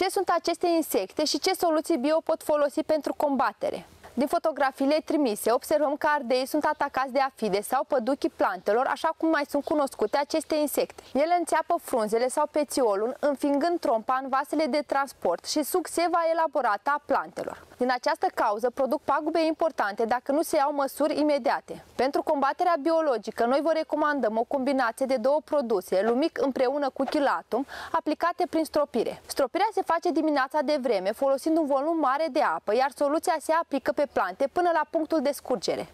Ce sunt aceste insecte și ce soluții bio pot folosi pentru combatere? Din fotografiile trimise, observăm că ardeii sunt atacați de afide sau păduchii plantelor, așa cum mai sunt cunoscute aceste insecte. Ele înțeapă frunzele sau petiolul, înfingând trompa în vasele de transport și suc seva elaborată a plantelor. Din această cauză, produc pagube importante dacă nu se iau măsuri imediate. Pentru combaterea biologică, noi vă recomandăm o combinație de două produse, Lumic împreună cu Kilatom, aplicate prin stropire. Stropirea se face dimineața de vreme, folosind un volum mare de apă, iar soluția se aplică pe plante până la punctul de scurgere.